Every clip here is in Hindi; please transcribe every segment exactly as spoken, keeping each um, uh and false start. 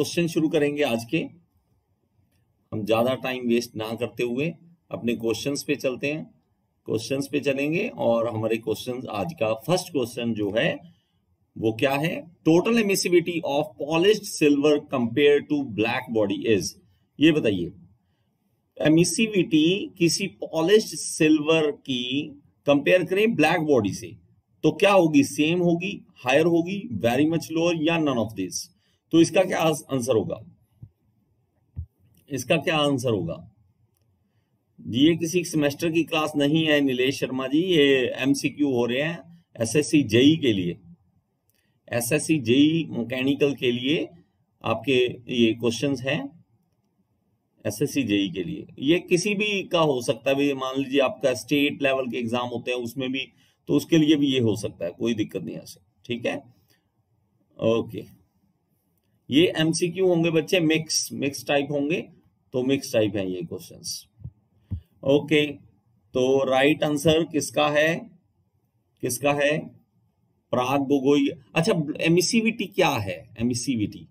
क्वेश्चन शुरू करेंगे आज के। हम ज्यादा टाइम वेस्ट ना करते हुए अपने क्वेश्चंस पे चलते हैं, क्वेश्चंस पे चलेंगे। और हमारे क्वेश्चंस आज का फर्स्ट क्वेश्चन जो है वो क्या है, total emissivity of polished silver compare to black body is. ये बताइए एमिसिविटी किसी पॉलिश्ड सिल्वर की कंपेयर करें ब्लैक बॉडी से तो क्या होगी, सेम होगी, हायर होगी, वेरी मच लोअर या नन ऑफ दिस। तो इसका क्या आंसर होगा, इसका क्या आंसर होगा। ये किसी सेमेस्टर की क्लास नहीं है नीलेश शर्मा जी, ये एमसीक्यू हो रहे हैं एसएससी जेई के लिए, एसएससी जेई मैकेनिकल के लिए आपके ये क्वेश्चंस हैं एसएससी जेई के लिए। ये किसी भी का हो सकता है, मान लीजिए आपका स्टेट लेवल के एग्जाम होते हैं उसमें भी, तो उसके लिए भी ये हो सकता है, कोई दिक्कत नहीं ऐसे, ठीक है ओके। ये एमसीक्यू होंगे बच्चे, मिक्स मिक्स टाइप होंगे, तो मिक्स टाइप है ये क्वेश्चंस। ओके तो राइट आंसर किसका है, किसका है, प्राग गोगोई। अच्छा एमिसिविटी क्या है, एमिसिविटी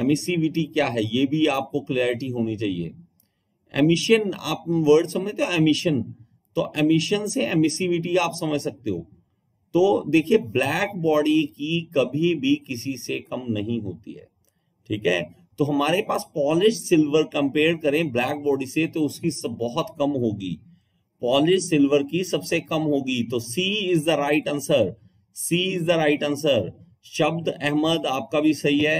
एमिसिविटी क्या है ये भी आपको क्लैरिटी होनी चाहिए। एमिशन आप वर्ड समझते हो, एमिशन तो एमिशन से एमिसिविटी आप समझ सकते हो। तो देखिए ब्लैक बॉडी की कभी भी किसी से कम नहीं होती है, ठीक है। तो हमारे पास पॉलिश सिल्वर कंपेयर करें ब्लैक बॉडी से तो उसकी सब बहुत कम होगी, पॉलिश सिल्वर की सबसे कम होगी। तो C is the right answer, C is the right answer. शब्द अहमद आपका भी सही है।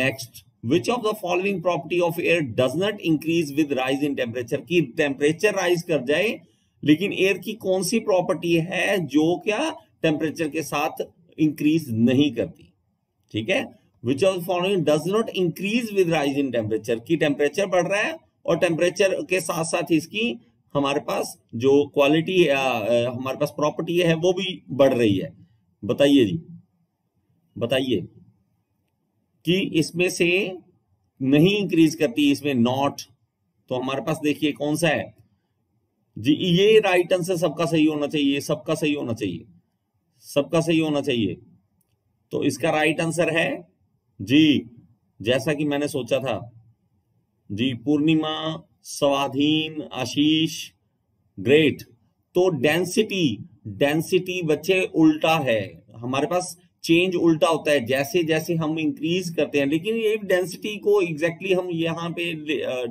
Next, which of the following property of air does not increase with rise in temperature. की टेम्परेचर राइज कर जाए लेकिन एयर की कौन सी प्रॉपर्टी है जो क्या टेम्परेचर के साथ इंक्रीज नहीं करती, ठीक है। Which of the following does not increase with rise in temperature, कि टेम्परेचर बढ़ रहा है और टेम्परेचर के साथ साथ इसकी हमारे पास जो क्वालिटी हमारे पास प्रॉपर्टी है वो भी बढ़ रही है। बताइए जी, बताइए कि इसमें से नहीं इंक्रीज करती, इसमें नॉट। तो हमारे पास देखिए कौन सा है जी, ये राइट आंसर सबका सही होना चाहिए, सबका सही होना चाहिए, सबका सही होना चाहिए। तो इसका राइट आंसर है जी, जैसा कि मैंने सोचा था जी, पूर्णिमा, स्वाधीन, आशीष, ग्रेट। तो डेंसिटी, डेंसिटी बच्चे उल्टा है, हमारे पास चेंज उल्टा होता है जैसे जैसे हम इंक्रीज करते हैं। लेकिन ये डेंसिटी को एग्जैक्टली exactly हम यहाँ पे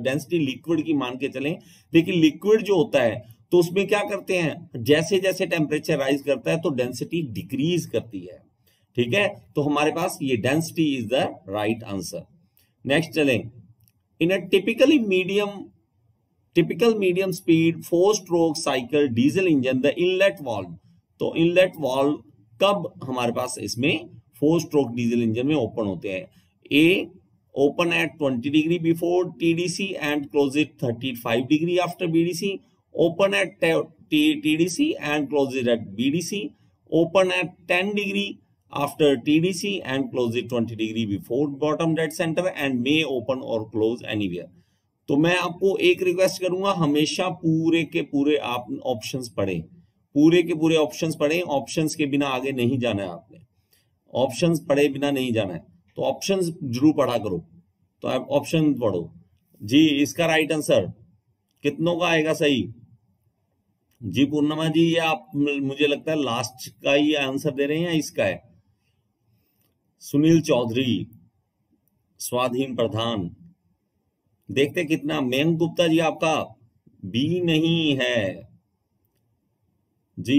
डेंसिटी लिक्विड की मान के चलें, लेकिन लिक्विड जो होता है तो उसमें क्या करते हैं, जैसे जैसे टेम्परेचर राइज करता है तो डेंसिटी डिक्रीज करती है, ठीक है। तो हमारे पास ये density is the right answer. Next चलें, in a typically medium typical medium speed four stroke cycle diesel engine the inlet valve. तो इनलेट वाल्व कब हमारे पास इसमें फोर स्ट्रोक डीजल इंजन में ओपन होते हैं। A open at twenty degree before TDC and close it thirty five degree after BDC, open at TDC and close it at BDC, open at ten degree after T D C and close it twenty degree before bottom dead center and may open or close anywhere। तो मैं आपको एक रिक्वेस्ट करूंगा, हमेशा पूरे के पूरे आप ऑप्शंस पढ़ें, पूरे के पूरे ऑप्शंस पढ़ें, ऑप्शंस के बिना आगे नहीं जाना है आपने, ऑप्शंस पढ़े बिना नहीं जाना है। तो ऑप्शंस जरूर पढ़ा करो, तो आप ऑप्शन पढ़ो जी। इसका राइट आंसर कितनों का आएगा सही जी, पूर्णिमा जी ये आप मुझे लगता है लास्ट का ही आंसर दे रहे हैं या इसका है। सुनील चौधरी, स्वाधीन प्रधान, देखते कितना। मयंक गुप्ता जी आपका बी नहीं है जी।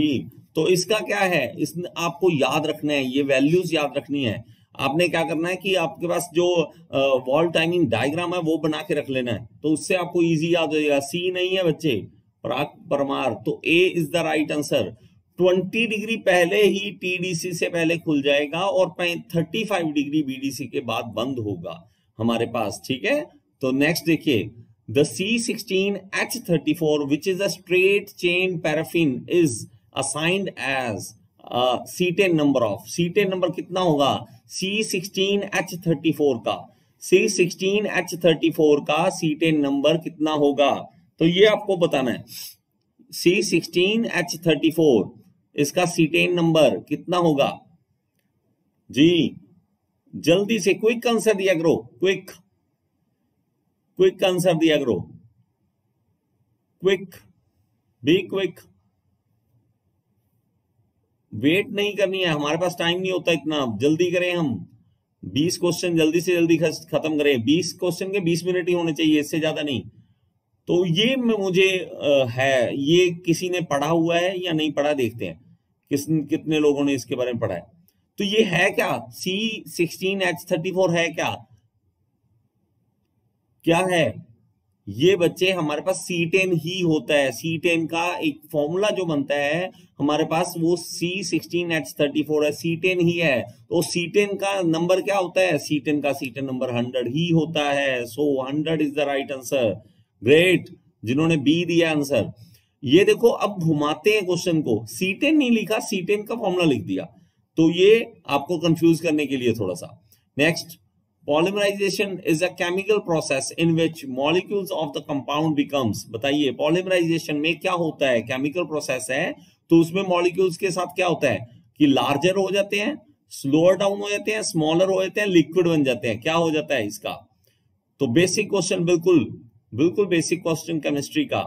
तो इसका क्या है, इस आपको याद रखना है, ये वैल्यूज याद रखनी है। आपने क्या करना है कि आपके पास जो वॉल टाइमिंग डायग्राम है वो बना के रख लेना है, तो उससे आपको इजी याद हो जाएगा। सी नहीं है बच्चे, प्राक परमार। तो A is the right answer. बीस डिग्री पहले ही टीडीसी से पहले खुल जाएगा और पैंतीस डिग्री बीडीसी के बाद बंद होगा हमारे पास, ठीक है। तो नेक्स्ट देखिए, the C sixteen H thirty four which is a straight chain paraffin is assigned as cetane number of. Cetane number कितना होगा C sixteen H thirty four का, C sixteen H thirty four का सीटेन नंबर कितना होगा। तो ये आपको बताना है C sixteen H thirty four इसका सीटेन नंबर कितना होगा जी। जल्दी से क्विक आंसर दिया करो, क्विक क्विक आंसर दिया करो, क्विक, बी क्विक। वेट नहीं करनी है, हमारे पास टाइम नहीं होता इतना, जल्दी करें हम। बीस क्वेश्चन जल्दी से जल्दी खत्म करें, बीस क्वेश्चन के बीस मिनट ही होने चाहिए, इससे ज्यादा नहीं। तो ये मुझे है, ये किसी ने पढ़ा हुआ है या नहीं पढ़ा, देखते हैं किस कितने लोगों ने इसके बारे में पढ़ा है। तो ये है क्या C sixteen H thirty four, है क्या क्या है ये बच्चे? हमारे पास सी टेन ही होता है, सी टेन का एक फॉर्मूला जो बनता है हमारे पास वो C sixteen H thirty four है, सी टेन ही है। तो सी टेन का नंबर क्या होता है? सी टेन का सी टेन नंबर हंड्रेड ही होता है। So hundred is the right answer. Great, जिन्होंने बी दिया आंसर। ये देखो अब घुमाते हैं क्वेश्चन को, सी टेन नहीं लिखा, सी टेन का फॉर्मूला लिख दिया, तो ये आपको कंफ्यूज करने के लिए थोड़ा सा। Next, Polymerization is a chemical process in which molecules of the compound becomes, बताइए polymerization में क्या होता है? केमिकल प्रोसेस है तो उसमें मॉलिक्यूल्स के साथ क्या होता है कि लार्जर हो जाते हैं, स्लोअर डाउन हो जाते हैं, स्मॉलर हो जाते हैं, लिक्विड बन जाते हैं। क्या हो जाता है इसका? तो बेसिक क्वेश्चन, बिल्कुल बिल्कुल बेसिक क्वेश्चन केमिस्ट्री का,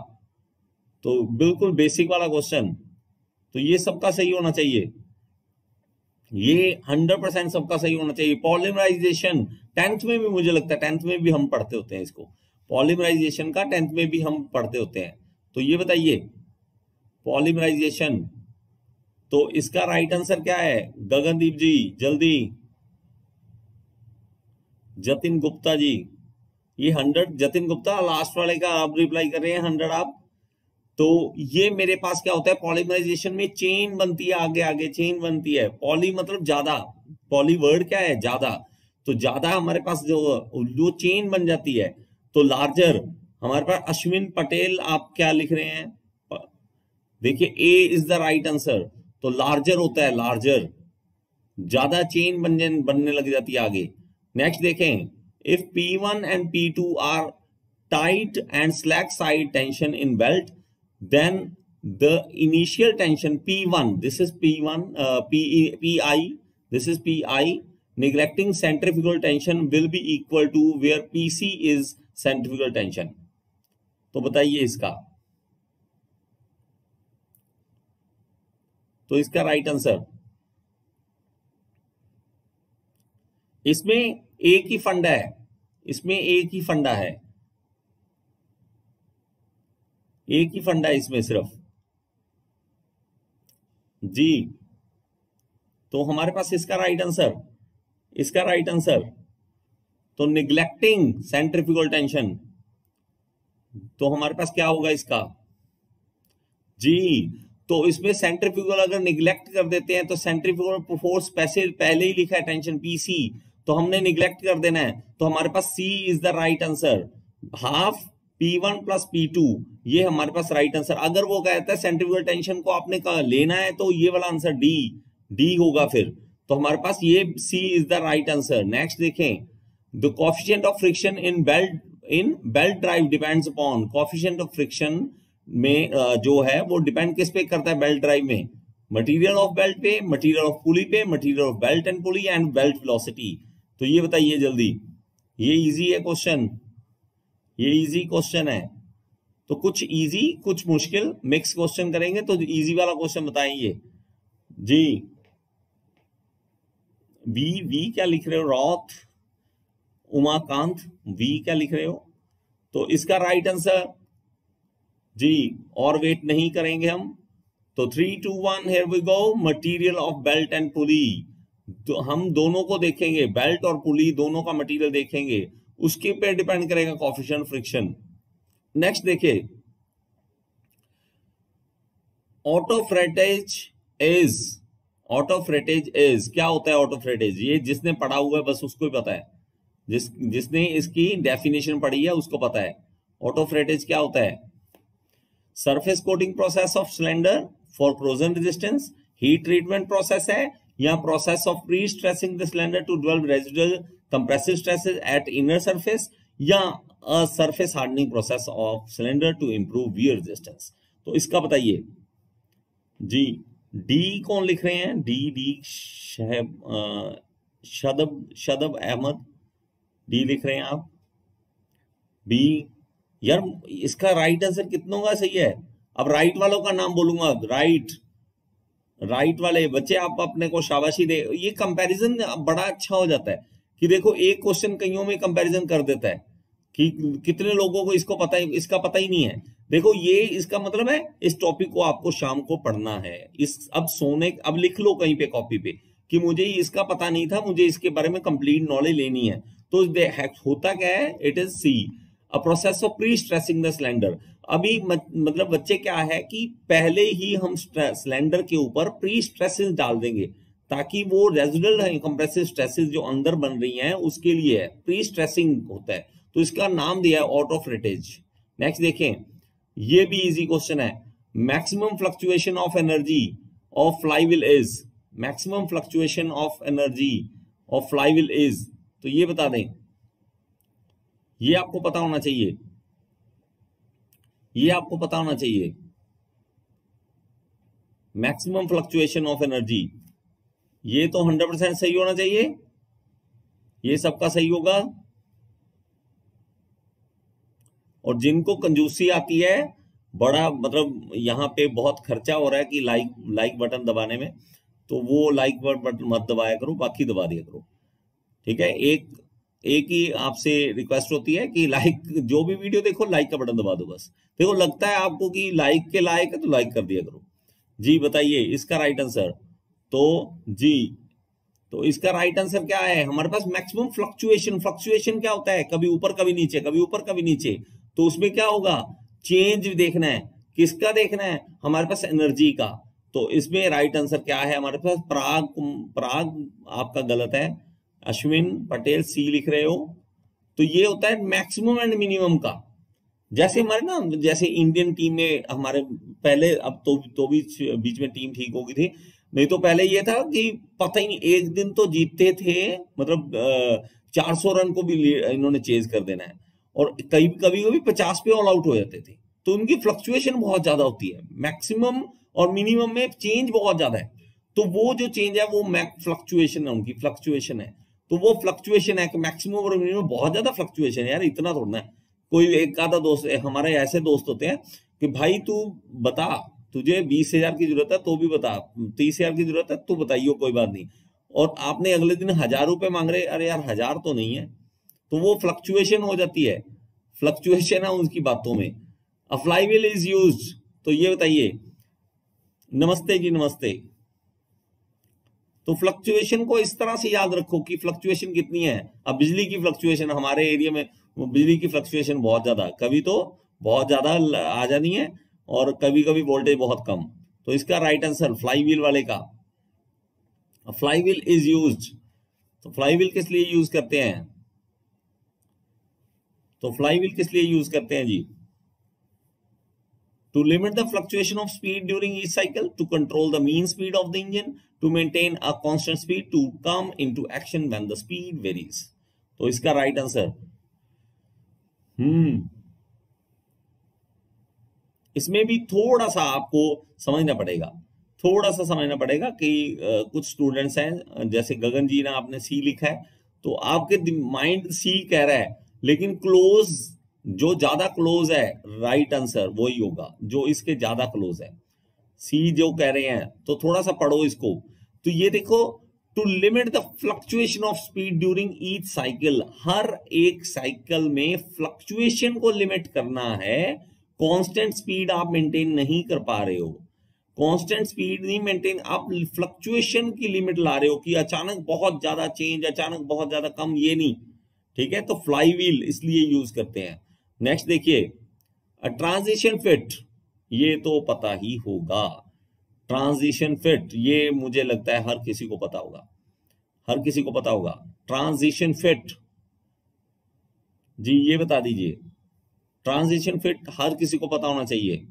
तो बिल्कुल बेसिक वाला क्वेश्चन, तो ये सबका सही होना चाहिए, ये हंड्रेड परसेंट सबका सही होना चाहिए। पॉलीमराइजेशन टेंथ में भी मुझे लगता है, टेंथ में भी हम पढ़ते होते हैं इसको, पॉलीमराइजेशन का टेंथ में भी हम पढ़ते होते हैं। तो ये बताइए पॉलीमराइजेशन, तो इसका राइट आंसर क्या है? गगनदीप जी जल्दी, जतिन गुप्ता जी, ये हंड्रेड, जतिन गुप्ता लास्ट वाले का आप रिप्लाई कर रहे हैं हंड्रेड आप। तो ये मेरे पास क्या होता है, पॉलीमराइजेशन में चेन बनती है, आगे आगे चेन बनती है। पॉली मतलब ज्यादा, पॉली वर्ड क्या है? ज्यादा। तो ज्यादा हमारे पास जो जो चेन बन जाती है, तो लार्जर हमारे पास। अश्विन पटेल आप क्या लिख रहे हैं? देखिए A is the right answer. तो लार्जर होता है, लार्जर ज्यादा चेन बन बनने लग जाती है आगे। नेक्स्ट देखें, if P one and P two are tight and slack side tension in belt, then the initial tension P one, this is P one, uh, P I, this is P I, neglecting centrifugal tension will be equal to where P C is centrifugal tension. तो बताइए इसका, तो इसका राइट आंसर। इसमें एक ही फंडा है, इसमें एक ही फंडा है, एक ही फंडा इसमें सिर्फ जी। तो हमारे पास इसका राइट आंसर, इसका राइट आंसर तो निग्लेक्टिंग सेंट्रीफ्यूगल टेंशन, तो हमारे पास क्या होगा इसका जी? तो इसमें सेंट्रीफ्यूगल अगर निग्लेक्ट कर देते हैं तो सेंट्रीफ्यूगल फोर्स पैसे पहले ही लिखा है टेंशन पीसी, तो हमने निग्लेक्ट कर देना है। तो हमारे पास C is the right answer, half P one plus P two, ये हमारे पास राइट आंसर। अगर वो कहता है सेंट्रीफ्यूगल टेंशन को आपने कहा लेना है, तो ये वाला आंसर D, D होगा फिर, तो हमारे पास ये C is the right answer. Next देखें, the coefficient of friction in belt in belt drive depends upon, coefficient of friction में जो है वो डिपेंड किस पे करता है बेल्ट ड्राइव में? मटीरियल ऑफ बेल्ट पे, मटीरियल ऑफ पुली पे, material of belt and pulley and belt velocity. तो ये बताइए जल्दी, ये इजी है क्वेश्चन, ये इजी क्वेश्चन है। तो कुछ इजी कुछ मुश्किल मिक्स क्वेश्चन करेंगे, तो इजी वाला क्वेश्चन बताइए जी। वी वी क्या लिख रहे हो? रॉथ उमाकांत वी क्या लिख रहे हो? तो इसका राइट आंसर जी, और वेट नहीं करेंगे हम। तो three two one here we go, material of belt and pulley. तो हम दोनों को देखेंगे, बेल्ट और पुली दोनों का मटेरियल देखेंगे, उसके पे डिपेंड करेगा कोफिशिएंट फ्रिक्शन। नेक्स्ट देखिए, autofrettage is, autofrettage is क्या होता है? ऑटो फ्रेटेज, ये जिसने पढ़ा हुआ है बस उसको ही पता है, जिस जिसने इसकी डेफिनेशन पढ़ी है उसको पता है ऑटो फ्रेटेज क्या होता है। Surface coating process of cylinder for corrosion resistance, heat treatment process है या process of pre stressing the cylinder to develop residual compressive stresses at inner surface, या surface hardening process of cylinder to improve wear resistance. तो इसका बताइए जी, डी कौन लिख रहे हैं? D D Shadab Shadab Ahmad, D लिख रहे हैं आप, बी। यार इसका राइट आंसर कितनों का सही है? अब राइट वालों का नाम बोलूंगा। राइट राइट वाले बच्चे आप अपने को शाबाशी दे। ये कंपैरिजन बड़ा अच्छा हो जाता है कि देखो एक क्वेश्चन कईयों में कंपैरिजन कर देता है कि कितने लोगों को इसको पता ही इसका पता ही नहीं है। देखो ये इसका मतलब है इस टॉपिक को आपको शाम को पढ़ना है। इस अब सोने अब लिख लो कहीं पे कॉपी पे कि मुझे इसका पता नहीं था, मुझे इसके बारे में कंप्लीट नॉलेज लेनी है। तो होता क्या है, it is C a process of pre stressing the cylinder. अभी मतलब बच्चे क्या है कि पहले ही हम सिलेंडर के ऊपर प्री स्ट्रेसेस डाल देंगे ताकि वो रेजिडुअल कंप्रेसिव स्ट्रेसेस जो अंदर बन रही हैं उसके लिए प्री स्ट्रेसिंग होता है। तो इसका नाम दिया है आउट ऑफ रेटेज। नेक्स्ट देखें, ये भी इजी क्वेश्चन है। Maximum fluctuation of energy of flywheel is, maximum fluctuation of energy of flywheel is, तो ये बता दें, ये आपको पता होना चाहिए, ये आपको पता होना चाहिए। मैक्सिमम फ्लक्चुएशन ऑफ एनर्जी ये तो हंड्रेड परसेंट सही होना चाहिए, ये सबका सही होगा। और जिनको कंजूसी आती है, बड़ा मतलब यहाँ पे बहुत खर्चा हो रहा है कि लाइक लाइक बटन दबाने में, तो वो लाइक बटन मत दबाया करो, बाकी दबा दिया करो, ठीक है। एक एक ही आपसे रिक्वेस्ट होती है कि लाइक, जो भी वीडियो देखो लाइक का बटन दबा दो बस। देखो लगता है आपको कि लाइक के लायक है तो लाइक कर दिया करो। जी बताइए इसका राइट आंसर। तो जी तो इसका राइट आंसर क्या है? हमारे पास मैक्सिमम फ्लक्चुएशन, फ्लक्चुएशन क्या होता है? कभी ऊपर कभी नीचे, कभी ऊपर कभी नीचे। तो उसमें क्या होगा? चेंज देखना है, किसका देखना है? हमारे पास एनर्जी का। तो इसमें राइट आंसर क्या है हमारे पास? पराग पराग आपका गलत है, अश्विन पटेल सी लिख रहे हो। तो ये होता है मैक्सिमम एंड मिनिमम का। जैसे हमारे ना जैसे इंडियन टीम में हमारे पहले, अब तो तो भी बीच में टीम ठीक हो गई थी, नहीं तो पहले ये था कि पता ही नहीं, एक दिन तो जीतते थे, मतलब चार सौ रन को भी इन्होंने चेज कर देना है, और कई कभी कभी पचास पे ऑल आउट हो जाते थे। तो उनकी फ्लक्चुएशन बहुत ज्यादा होती है, मैक्सिमम और मिनिमम में चेंज बहुत ज्यादा है। तो वो जो चेंज है वो फ्लक्चुएशन है, उनकी फ्लक्चुएशन है। तो वो फ्लक्चुएशन है कि मैक्सिमम और मिनिमम बहुत ज्यादा फ्लक्चुएशन है। यार इतना थोड़ा है, कोई एक आधा दोस्त, हमारे ऐसे दोस्त होते हैं कि भाई तू बता, तुझे बीस हजार की जरूरत है तो भी बता, तीस हजार की जरूरत है तो बताइयो, कोई बात नहीं। और आपने अगले दिन हजार रुपए मांग रहे, अरे यार हजार तो नहीं है। तो वो फ्लक्चुएशन हो जाती है, फ्लक्चुएशन है उनकी बातों में। अ फ्लाईव्हील इज यूज्ड, तो ये बताइए। नमस्ते जी, नमस्ते। तो फ्लक्चुएशन को इस तरह से याद रखो कि फ्लक्चुएशन कितनी है। अब बिजली की फ्लक्चुएशन, हमारे एरिया में बिजली की फ्लक्चुएशन बहुत ज्यादा, कभी तो बहुत ज्यादा आ जानी है और कभी कभी वोल्टेज बहुत कम। तो इसका राइट आंसर फ्लाईव्हील वाले का, फ्लाईव्हील इज यूज्ड। तो फ्लाईव्हील किस लिए यूज करते हैं? तो फ्लाईव्हील किस लिए यूज करते हैं जी? To limit the fluctuation of speed during each cycle, to control the mean speed of the engine, to maintain a constant speed, to come into action when the speed varies. तो इसका राइट आंसर, हम्म इसमें भी थोड़ा सा आपको समझना पड़ेगा, थोड़ा सा समझना पड़ेगा कि कुछ स्टूडेंट्स हैं जैसे गगन जी ने, आपने सी लिखा है तो आपके माइंड सी कह रहा है, लेकिन क्लोज जो ज्यादा क्लोज है राइट आंसर वही होगा जो इसके ज्यादा क्लोज है। सी जो कह रहे हैं, तो थोड़ा सा पढ़ो इसको। तो ये देखो, to limit the fluctuation of speed during each cycle, हर एक साइकिल में फ्लक्चुएशन को लिमिट करना है। कांस्टेंट स्पीड आप मेंटेन नहीं कर पा रहे हो, कांस्टेंट स्पीड नहीं मेंटेन, आप फ्लक्चुएशन की लिमिट ला रहे हो कि अचानक बहुत ज्यादा चेंज, अचानक बहुत ज्यादा कम, ये नहीं, ठीक है। तो फ्लाईव्हील इसलिए यूज करते हैं। नेक्स्ट देखिए, अ ट्रांजिशन फिट, ये तो पता ही होगा। ट्रांजिशन फिट ये मुझे लगता है हर किसी को पता होगा, हर किसी को पता होगा ट्रांजिशन फिट। जी ये बता दीजिए, ट्रांजिशन फिट हर किसी को पता होना चाहिए।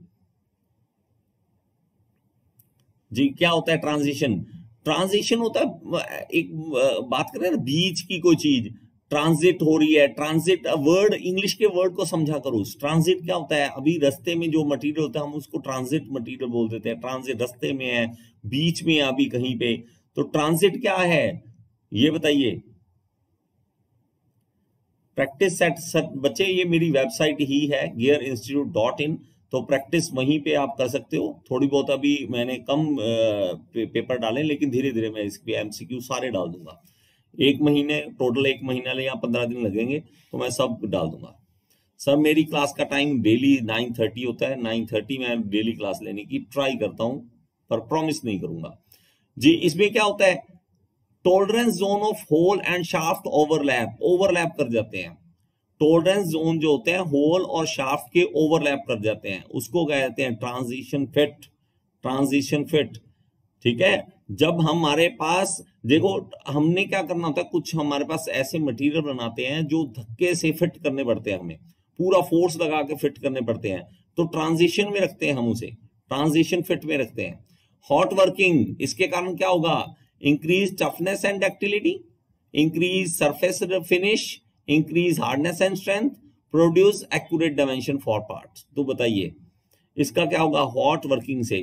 जी क्या होता है ट्रांजिशन? ट्रांजिशन होता है, एक बात करें ना, बीच की कोई चीज ट्रांजिट हो रही है। ट्रांजिट वर्ड, इंग्लिश के वर्ड को समझा करो। ट्रांजिट क्या होता है? अभी रास्ते में जो मटेरियल होता है हम उसको ट्रांजिट मटेरियल बोल देते हैं। ट्रांजिट रास्ते में है, बीच में है, अभी कहीं पे। तो ट्रांजिट क्या है? ये बताइए प्रैक्टिस सेट बच्चे, ये मेरी वेबसाइट ही है गियर इंस्टीट्यूट डॉट इन, तो प्रैक्टिस वहीं पे आप कर सकते हो। थोड़ी बहुत अभी मैंने कम पे, पेपर डाले, लेकिन धीरे धीरे मैं इसके एमसीक्यू सारे डाल दूंगा। एक महीने टोटल एक महीना ले या पंद्रह दिन लगेंगे, तो मैं सब डाल दूंगा। सब मेरी क्लास का टाइम डेली नाइन थर्टी होता है, नाइन थर्टी मैं डेली क्लास लेने की ट्राई करता हूं, पर प्रॉमिस नहीं करूंगा जी। इसमें क्या होता है, tolerance zone of hole and shaft overlap overlap कर जाते हैं। टॉलरेंस जोन जो होते हैं होल और शाफ्ट के ओवरलैप कर जाते हैं, उसको कहते हैं ट्रांजिशन फिट। ट्रांजिशन फिट ठीक है, जब हमारे पास देखो हमने क्या करना होता है, कुछ हमारे पास ऐसे मटेरियल बनाते हैं जो धक्के से फिट करने पड़ते हैं, हमें पूरा फोर्स लगा के फिट करने पड़ते हैं, तो ट्रांजिशन में रखते हैं हम उसे, ट्रांजिशन फिट में रखते हैं। हॉट वर्किंग, इसके कारण क्या होगा, increase toughness and ductility, increase surface finish, increase hardness and strength, produce accurate dimension for parts. तो बताइए इसका क्या होगा हॉट वर्किंग से।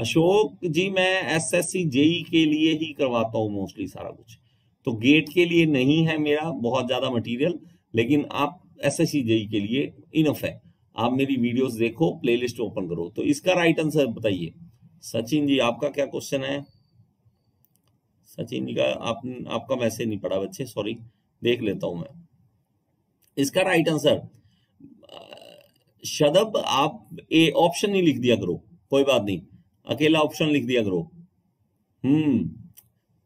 अशोक जी मैं एसएससी जेई के लिए ही करवाता हूँ मोस्टली सारा कुछ, तो गेट के लिए नहीं है मेरा बहुत ज्यादा मटेरियल, लेकिन आप एसएससी जेई के लिए इनफ है। आप मेरी वीडियोस देखो, प्लेलिस्ट ओपन करो। तो इसका राइट आंसर बताइए। सचिन जी आपका क्या क्वेश्चन है? सचिन जी का आप, आपका मैसेज नहीं पड़ा बच्चे, सॉरी, देख लेता हूं मैं। इसका राइट आंसर शदब, आप ए ऑप्शन नहीं लिख दिया करो, कोई बात नहीं, अकेला ऑप्शन लिख दिया करो। हम्म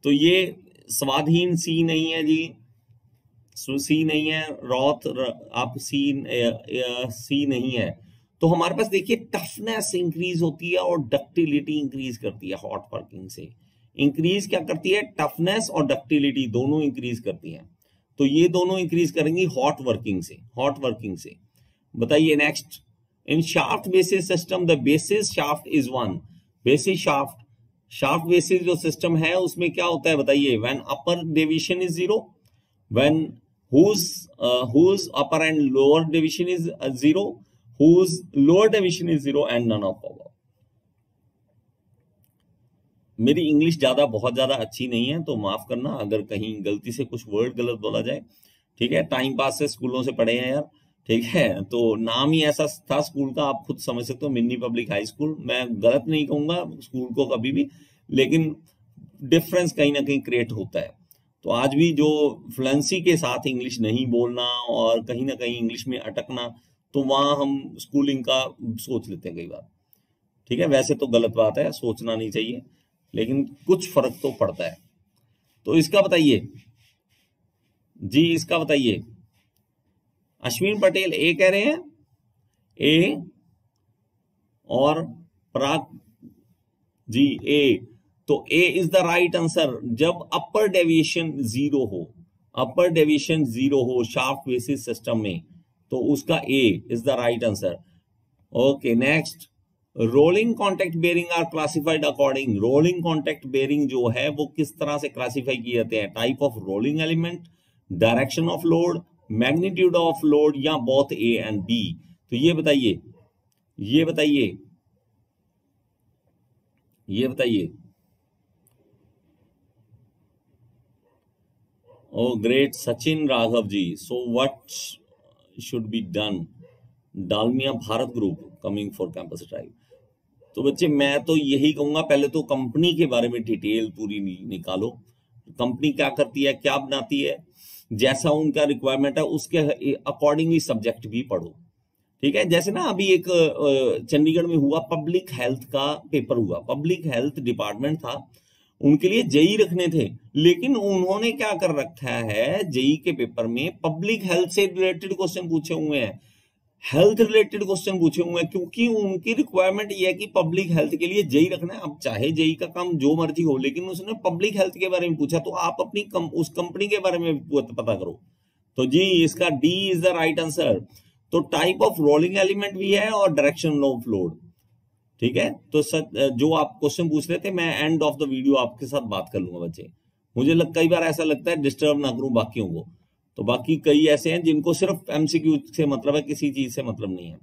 तो ये स्वाधीन सी नहीं है जी, सी नहीं है, रॉथ आप सी सी नहीं है। तो हमारे पास देखिए टफनेस इंक्रीज होती है और डक्टिलिटी इंक्रीज करती है हॉट वर्किंग से। इंक्रीज क्या करती है, टफनेस और डक्टिलिटी दोनों इंक्रीज करती है, तो ये दोनों इंक्रीज करेंगी हॉट वर्किंग से। हॉट वर्किंग से बताइए next, in shaft basis system the basis shaft is one. Basis shaft, shaft basis जो सिस्टम है उसमें क्या होता है बताइए, when upper deviation is zero, when whose uh, whose upper and lower division is uh, zero, whose lower division is zero and none of above। मेरी इंग्लिश ज्यादा बहुत ज्यादा अच्छी नहीं है, तो माफ करना अगर कहीं गलती से कुछ वर्ड गलत बोला जाए। ठीक है, टाइम पास से स्कूलों से पढ़े हैं यार। ठीक है, तो नाम ही ऐसा था स्कूल का, आप खुद समझ सकते हो, मिनी पब्लिक हाई स्कूल। मैं गलत नहीं कहूंगा स्कूल को कभी भी, लेकिन डिफरेंस कहीं ना कहीं क्रिएट होता है। तो आज भी जो फ्लुएंसी के साथ इंग्लिश नहीं बोलना और कहीं ना कहीं इंग्लिश में अटकना, तो वहाँ हम स्कूलिंग का सोच लेते हैं कई बार। ठीक है, वैसे तो गलत बात है, सोचना नहीं चाहिए, लेकिन कुछ फर्क तो पड़ता है। तो इसका बताइए जी, इसका बताइए। अश्विन पटेल ए कह रहे हैं, ए और प्राग जी ए, तो A is the right answer. जब अपर डेविएशन जीरो हो, अपर डेविएशन जीरो हो शाफ्ट बेसिस सिस्टम में, तो उसका A is the right answer. Okay next, rolling contact bearing are classified according. Rolling contact bearing जो है वो किस तरह से क्लासिफाई किए जाते हैं, type of rolling element, direction of load, magnitude of load, या बोथ ए एंड बी। तो ये बताइए, ये बताइए, ये बताइए। Oh great, Sachin Raghav ji, so what should be done? Dalmia Bharat group coming for campus drive. तो बच्चे मैं तो यही कहूंगा, पहले तो कंपनी के बारे में डिटेल पूरी निकालो, कंपनी क्या करती है, क्या बनाती है, जैसा उनका रिक्वायरमेंट है उसके अकॉर्डिंगली सब्जेक्ट भी पढ़ो। ठीक है, जैसे ना अभी एक चंडीगढ़ में हुआ, पब्लिक हेल्थ का पेपर हुआ, पब्लिक हेल्थ डिपार्टमेंट था, उनके लिए जेई रखने थे, लेकिन उन्होंने क्या कर रखा है, जेई के पेपर में पब्लिक हेल्थ से रिलेटेड क्वेश्चन पूछे हुए हैं, हेल्थ रिलेटेड क्वेश्चन पूछे हुए हैं, क्योंकि उनकी रिक्वायरमेंट यह है कि पब्लिक हेल्थ के लिए जेई रखना है। अब चाहे जेई का काम जो मर्जी हो, लेकिन उसने पब्लिक हेल्थ के बारे में पूछा, तो आप अपनी कम, उस कंपनी के बारे में पता करो। तो जी इसका D is the right answer. तो टाइप ऑफ रोलिंग एलिमेंट भी है और डायरेक्शन ऑफ लोड। ठीक है, तो सर जो आप क्वेश्चन पूछ रहे थे, मैं एंड ऑफ द वीडियो आपके साथ बात कर लूंगा बच्चे। मुझे लग, कई बार ऐसा लगता है डिस्टर्ब ना करूं बाकियों को, तो बाकी कई ऐसे हैं जिनको सिर्फ एमसीक्यू से मतलब है, किसी चीज से मतलब नहीं है।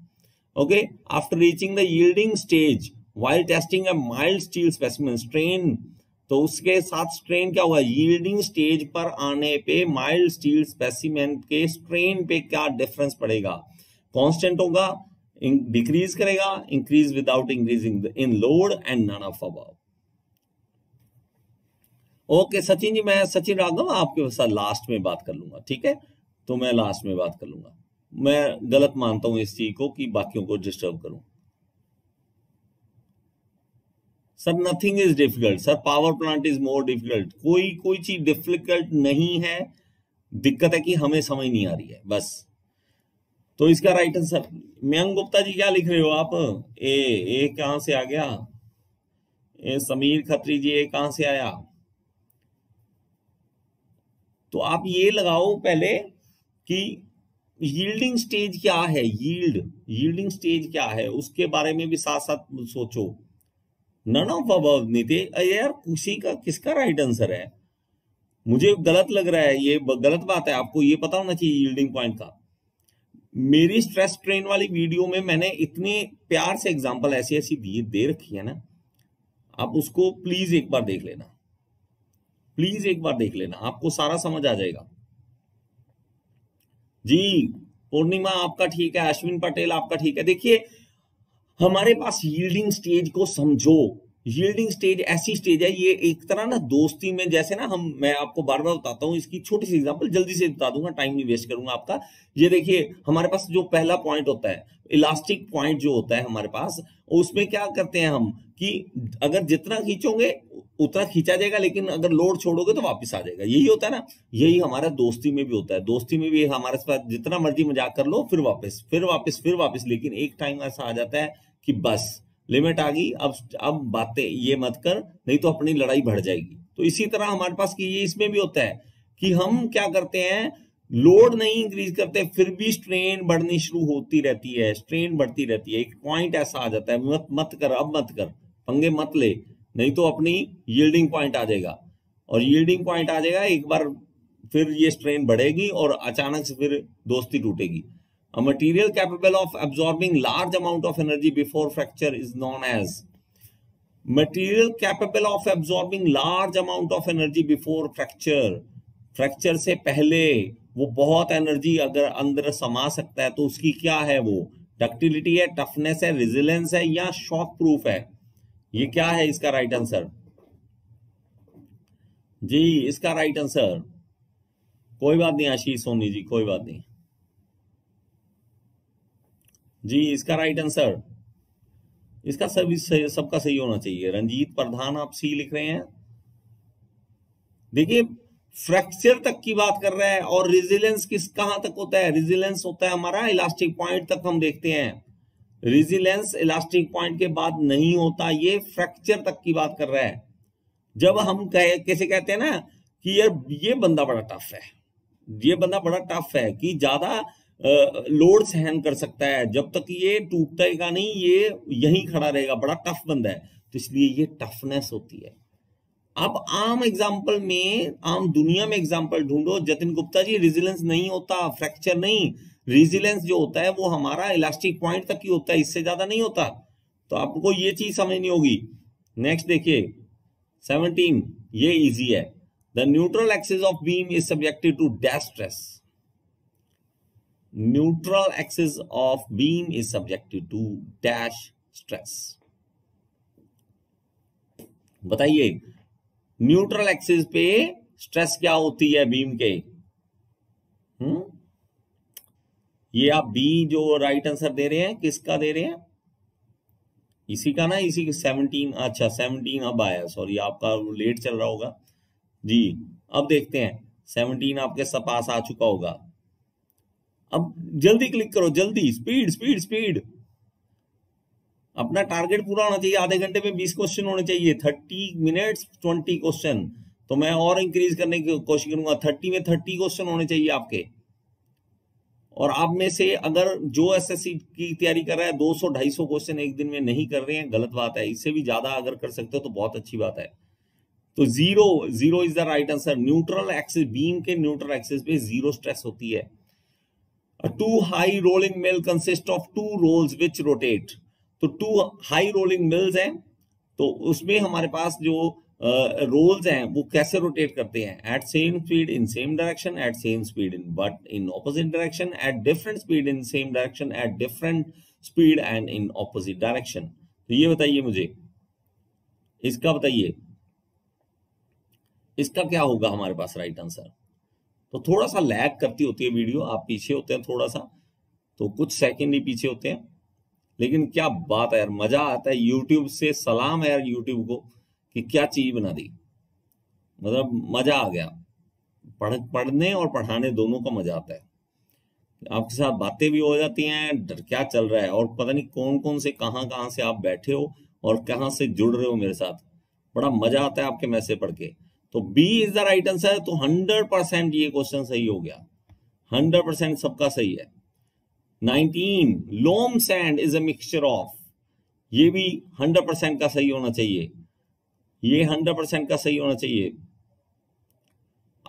Okay, after reaching the yielding stage while testing a mild steel specimen, strain तो उसके साथ स्ट्रेन क्या हुआ, यील्डिंग स्टेज पर आने पे माइल्ड स्टील स्पेसिमेन के स्ट्रेन पे क्या डिफरेंस पड़ेगा, कांस्टेंट होगा, डिक्रीज करेगा, increase without increasing in load and none of above. Okay Sachin ji, मैं सचिन राघव आपके साथ लास्ट में बात कर लूंगा, ठीक है, तो मैं लास्ट में बात कर लूंगा, मैं गलत मानता हूं इस चीज को कि बाकियों को डिस्टर्ब करूं। Sir nothing is difficult, sir power plant is more difficult, कोई कोई चीज डिफिकल्ट नहीं है, दिक्कत है कि हमें समझ नहीं आ रही है बस। तो इसका राइट आंसर, मयंक गुप्ता जी क्या लिख रहे हो आप, ए ए कहां से आ गया, ए समीर खत्री जी ए कहां से आया, तो आप ये लगाओ पहले कि यील्डिंग स्टेज क्या है, यील्ड यील्डिंग स्टेज क्या है, उसके बारे में भी साथ साथ सोचो। नन ऑफ अबव नहीं थे यार, किसी का किसका राइट आंसर है, मुझे गलत लग रहा है, ये गलत बात है, आपको ये पता होना चाहिए यील्डिंग पॉइंट का। मेरी स्ट्रेस ट्रेन वाली वीडियो में मैंने इतने प्यार से एग्जांपल ऐसी ऐसी दिए दे रखी है ना, आप उसको प्लीज एक बार देख लेना, प्लीज एक बार देख लेना, आपको सारा समझ आ जाएगा। जी पूर्णिमा आपका ठीक है, अश्विन पटेल आपका ठीक है। देखिए हमारे पास यील्डिंग स्टेज को समझो, यील्डिंग स्टेज ऐसी स्टेज है, ये एक तरह ना दोस्ती में जैसे ना हम, मैं आपको बार बार बताता हूँ, इसकी छोटी सी एग्जांपल जल्दी से बता दूंगा, टाइम नहीं वेस्ट करूंगा आपका। ये देखिए हमारे पास जो पहला पॉइंट होता है, इलास्टिक पॉइंट जो होता है हमारे पास, उसमें क्या करते हैं हम कि अगर जितना खींचोगे उतना खींचा जाएगा, लेकिन अगर लोड छोड़ोगे तो वापस आ जाएगा, यही होता है ना, यही हमारा दोस्ती में भी होता है। दोस्ती में भी हमारे साथ जितना मर्जी मजाक कर लो, फिर वापस फिर वापस फिर वापस, लेकिन एक टाइम ऐसा आ जाता है कि बस लिमिट आ गई, अब अब बातें ये मत कर, नहीं तो अपनी लड़ाई बढ़ जाएगी। तो इसी तरह हमारे पास कि ये इसमें भी होता है कि हम क्या करते हैं, लोड नहीं इंक्रीज करते फिर भी स्ट्रेन बढ़नी शुरू होती रहती है, स्ट्रेन बढ़ती रहती है, एक पॉइंट ऐसा आ जाता है मत मत कर, अब मत कर, पंगे मत ले, नहीं तो अपनी यील्डिंग पॉइंट आ जाएगा, और यील्डिंग पॉइंट आ जाएगा एक बार, फिर ये स्ट्रेन बढ़ेगी और अचानक से फिर दोस्ती टूटेगी। A material capable of absorbing large amount of energy before fracture is known as material capable of absorbing large amount of energy before fracture. Fracture से पहले वो बहुत एनर्जी अगर अंदर समा सकता है तो उसकी क्या है, वो डक्टिलिटी है, टफनेस है, रेजिलेंस है, या शॉक प्रूफ है, ये क्या है इसका राइट आंसर जी, इसका राइट आंसर। कोई बात नहीं आशीष सोनी जी, कोई बात नहीं जी, इसका राइट आंसर, इसका सभी सबका सही होना चाहिए। रंजीत प्रधान आप सी लिख रहे हैं, देखिए फ्रैक्चर तक की बात कर रहा है, और रिजिलेंस किस कहां तक होता है, रिजिलेंस होता है हमारा इलास्टिक पॉइंट तक हम देखते हैं, रिजिलेंस इलास्टिक पॉइंट के बाद नहीं होता, ये फ्रैक्चर तक की बात कर रहा है। जब हम कहे कैसे कहते हैं ना कि यार ये बंदा बड़ा टफ है, ये बंदा बड़ा टफ है कि ज्यादा लोड सहन कर सकता है, जब तक ये टूटेगा नहीं ये यहीं खड़ा रहेगा, बड़ा टफ बंदा है, तो इसलिए ये टफनेस होती है। अब आम एग्जाम्पल में, आम दुनिया में एग्जाम्पल ढूंढो। जतिन गुप्ता जी रिजिलेंस नहीं होता, फ्रैक्चर नहीं, रिजिलेंस जो होता है वो हमारा इलास्टिक पॉइंट तक ही होता है, इससे ज्यादा नहीं होता, तो आपको ये चीज समझनी होगी। नेक्स्ट देखिए सेवनटीन, ये इजी है, the neutral axis of beam is subjected to dash stress, neutral axis of beam is subjected to dash stress. बताइए न्यूट्रल एक्सिस पे स्ट्रेस क्या होती है बीम के, हम्म ये आप बी जो राइट आंसर दे रहे हैं किसका दे रहे हैं, इसी का ना, इसी के सेवनटीन, अच्छा सेवनटीन अब आया, सॉरी आपका लेट चल रहा होगा जी, अब देखते हैं सेवनटीन आपके सब पास आ चुका होगा। अब जल्दी क्लिक करो, जल्दी स्पीड स्पीड स्पीड, अपना टारगेट पूरा होना चाहिए, आधे घंटे में बीस क्वेश्चन होने चाहिए, थर्टी मिनट्स ट्वेंटी क्वेश्चन, तो मैं और इंक्रीज करने की कोशिश करूंगा, थर्टी में थर्टी क्वेश्चन होने चाहिए आपके। और आप में से अगर जो एसएससी की तैयारी कर रहा है दो सौ ढाई सौ क्वेश्चन एक दिन में नहीं कर रहे हैं, गलत बात है, इससे भी ज्यादा अगर कर सकते हो तो बहुत अच्छी बात है। तो zero zero is the right answer, neutral axis, beam के न्यूट्रल एक्सिस पे जीरो स्ट्रेस होती है। Two high rolling mill consist of two rolls which rotate, तो टू हाई रोलिंग मिल्स हैं, तो उसमें हमारे पास जो रोल्स हैं वो कैसे रोटेट करते हैं, at same speed in same direction, at same speed in but in opposite direction, at different speed in same direction, at different speed and in opposite direction. तो ये बताइए मुझे इसका, बताइए इसका क्या होगा हमारे पास राइट आंसर। तो थोड़ा सा लैग करती होती है वीडियो, आप पीछे होते हैं थोड़ा सा, तो कुछ सेकंड ही पीछे होते हैं, लेकिन क्या बात है यार, मजा आता है यूट्यूब से। सलाम है यार यूट्यूब को कि क्या चीज बना दी, मतलब मजा आ गया, पढ़ पढ़ने और पढ़ाने दोनों का मजा आता है। आपके साथ बातें भी हो जाती हैं, डर क्या चल रहा है, और पता नहीं कौन कौन से कहाँ कहाँ से आप बैठे हो और कहाँ से जुड़ रहे हो मेरे साथ, बड़ा मजा आता है आपके मैसेज पढ़ के। तो B is the right answer. तो हंड्रेड परसेंट ये क्वेश्चन सही हो गया, हंड्रेड परसेंट सबका सही है। Nineteen loam sand is a mixture of, ये भी हंड्रेड परसेंट का सही होना चाहिए, ये हंड्रेड परसेंट का सही होना चाहिए।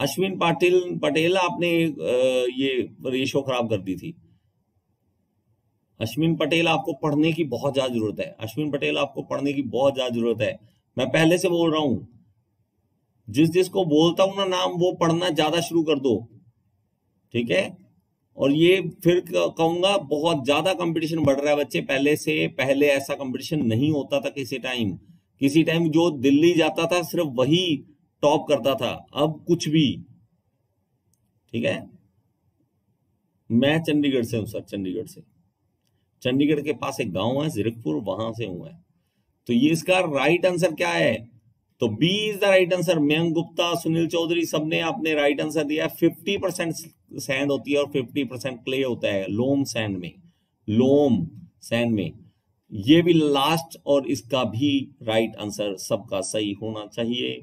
अश्विन पाटिल पटेल आपने ये रेशो खराब कर दी थी। अश्विन पटेल आपको पढ़ने की बहुत ज्यादा जरूरत है, अश्विन पटेल आपको पढ़ने की बहुत ज्यादा जरूरत है, मैं पहले से बोल रहा हूं। जिस जिसको बोलता हूं ना नाम, वो पढ़ना ज्यादा शुरू कर दो, ठीक है। और ये फिर कहूंगा, बहुत ज्यादा कंपटीशन बढ़ रहा है बच्चे, पहले से पहले ऐसा कंपटीशन नहीं होता था किसी टाइम। किसी टाइम जो दिल्ली जाता था सिर्फ वही टॉप करता था, अब कुछ भी, ठीक है। मैं चंडीगढ़ से हूं सर, चंडीगढ़ से, चंडीगढ़ के पास एक गांव है जीरकपुर, वहां से हूं मैं। तो ये इसका राइट आंसर क्या है, तो B is the right answer. Mayank Gupta, Sunil Chaudhary, सबने आपने राइट आंसर दिया। फिफ्टी परसेंट सैंड होती है और फिफ्टी परसेंट क्ले होता है लोम सैंड में, लोम सैंड में। ये भी लास्ट और इसका भी राइट आंसर सबका सही होना चाहिए।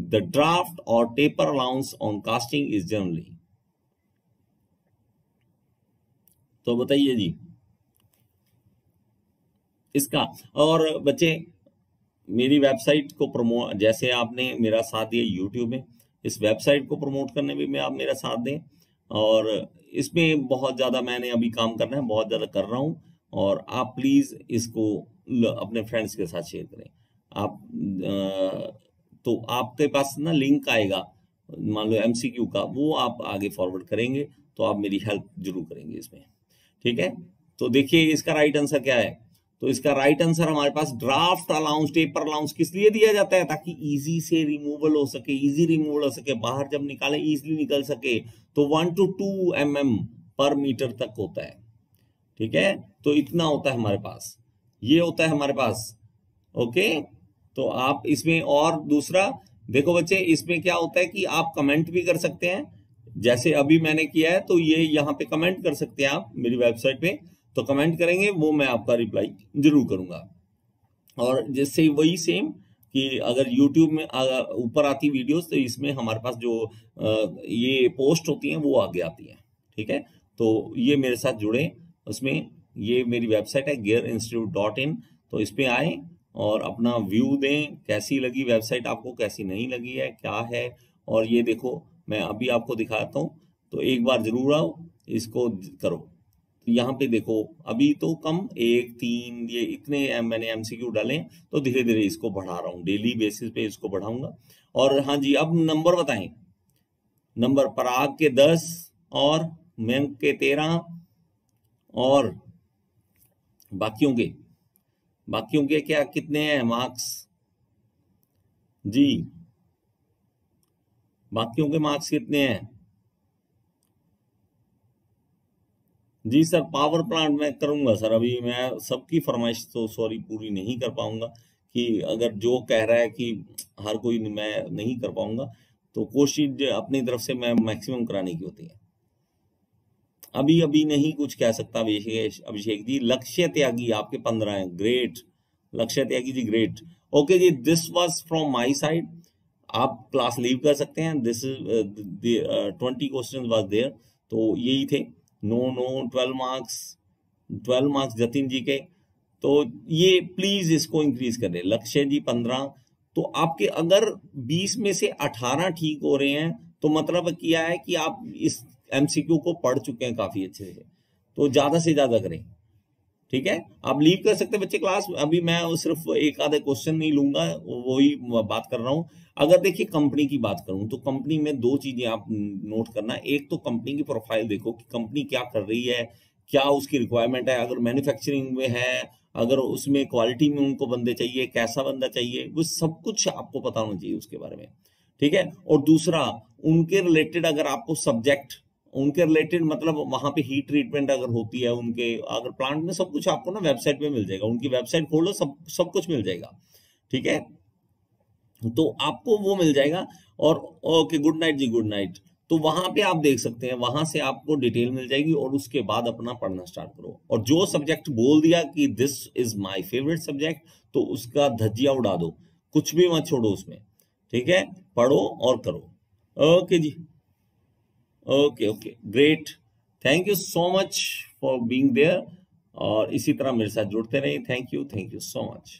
द ड्राफ्ट और taper allowance on casting is generally, तो बताइए जी इसका। और बच्चे मेरी वेबसाइट को प्रमोट, जैसे आपने मेरा साथ दिया यूट्यूब में, इस वेबसाइट को प्रमोट करने में भी आप मेरा साथ दें, और इसमें बहुत ज़्यादा मैंने अभी काम करना है, बहुत ज़्यादा कर रहा हूँ, और आप प्लीज़ इसको अपने फ्रेंड्स के साथ शेयर करें। आप तो आपके पास ना लिंक आएगा, मान लो एमसीक्यू का, वो आप आगे फॉरवर्ड करेंगे, तो आप मेरी हेल्प जरूर करेंगे इसमें, ठीक है। तो देखिए इसका राइट आंसर क्या है, तो इसका राइट आंसर हमारे पास ड्राफ्ट अलाउंस, टेपर अलाउंस किस लिए दिया जाता है, ताकि इजी से रिमूवल हो सके, इजी रिमूवल हो सके, बाहर जब निकाले इजीली निकल सके। तो one two two m m per metre तक होता है, ठीक है। तो इतना होता है हमारे पास, ये होता है हमारे पास, ओके। तो आप इसमें, और दूसरा देखो बच्चे, इसमें क्या होता है कि आप कमेंट भी कर सकते हैं, जैसे अभी मैंने किया है, तो ये यहाँ पे कमेंट कर सकते हैं आप मेरी वेबसाइट पे, तो कमेंट करेंगे, वो मैं आपका रिप्लाई जरूर करूंगा। और जैसे वही सेम कि अगर यूट्यूब में ऊपर आती वीडियोस, तो इसमें हमारे पास जो ये पोस्ट होती हैं वो आगे आती हैं, ठीक है। तो ये मेरे साथ जुड़े, उसमें ये मेरी वेबसाइट है गियर इंस्टीट्यूट डॉट इन, तो इस पर आए और अपना व्यू दें, कैसी लगी वेबसाइट आपको, कैसी नहीं लगी है, क्या है। और ये देखो मैं अभी आपको दिखाता हूँ, तो एक बार जरूर आओ, इसको करो। यहाँ पे देखो अभी तो कम, एक तीन ये इतने मैंने एमसीक्यू डाले, तो धीरे धीरे इसको बढ़ा रहा हूँ, डेली बेसिस पे इसको बढ़ाऊंगा। और हाँ जी, अब नंबर बताएं, नंबर पराग के दस और मयंक के तेरह और बाकियों के बाकियों के क्या कितने हैं मार्क्स जी, बाकियों के मार्क्स कितने हैं जी। सर पावर प्लांट मैं करूंगा सर, अभी मैं सबकी फरमाइश तो सॉरी पूरी नहीं कर पाऊंगा, कि अगर जो कह रहा है कि हर कोई मैं नहीं कर पाऊंगा, तो कोशिश अपनी तरफ से मैं मैक्सिमम कराने की होती है। अभी अभी नहीं कुछ कह सकता अभिषेक अभिषेक जी। लक्ष्य त्यागी आपके पंद्रह हैं, great Lakshya Tyagi ji, great, okay जी। This was from my side, आप क्लास लीव कर सकते हैं। This twenty question was there, तो यही थे। No no twelve marks, twelve marks Jatin ji के, तो ये प्लीज इसको इंक्रीज कर दें। लक्ष्य जी पंद्रह, तो आपके अगर बीस में से अठारह ठीक हो रहे हैं, तो मतलब किया है कि आप इस एमसीक्यू को पढ़ चुके हैं काफी अच्छे से, तो ज्यादा से ज्यादा करें। ठीक है, आप लीव कर सकते हैं बच्चे क्लास। अभी मैं सिर्फ एक आधा क्वेश्चन नहीं लूंगा, वही बात कर रहा हूँ। अगर देखिए कंपनी की बात करूँ तो कंपनी में दो चीजें आप नोट करना। एक तो कंपनी की प्रोफाइल देखो कि कंपनी क्या कर रही है, क्या उसकी रिक्वायरमेंट है। अगर मैन्युफैक्चरिंग में है, अगर उसमें क्वालिटी में उनको बंदे चाहिए, कैसा बंदा चाहिए, वो सब कुछ आपको पता होना चाहिए उसके बारे में, ठीक है। और दूसरा उनके रिलेटेड, अगर आपको सब्जेक्ट उनके रिलेटेड मतलब वहां पे हीट ट्रीटमेंट अगर होती है उनके, अगर प्लांट में सब कुछ आपको ना वेबसाइट पे मिल जाएगा, उनकी वेबसाइट खोलो सब सब कुछ मिल जाएगा, ठीक है। तो आपको वो मिल जाएगा। और ओके गुड नाइट जी, गुड नाइट। तो वहां पे आप देख सकते हैं, वहां से आपको डिटेल मिल जाएगी और उसके बाद अपना पढ़ना स्टार्ट करो। और जो सब्जेक्ट बोल दिया कि this is my favourite subject, तो उसका धज्जिया उड़ा दो, कुछ भी मत छोड़ो उसमें, ठीक है। पढ़ो और करो। ओके जी, okay okay great, thank you so much for being there. और इसी तरह मेरे साथ जुड़ते रहिए। Thank you, thank you so much.